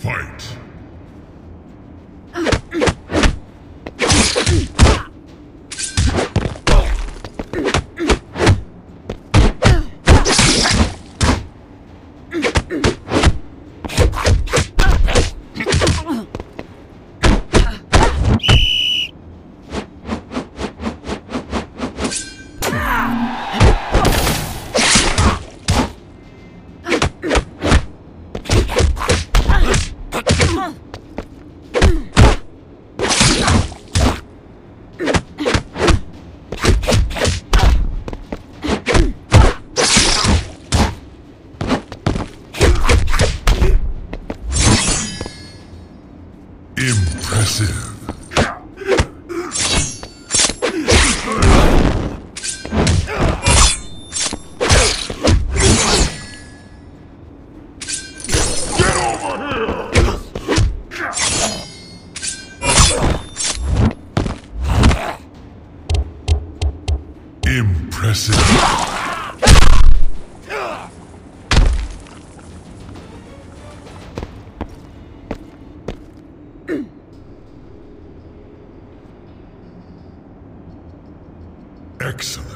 Fight! Impressive. Excellent.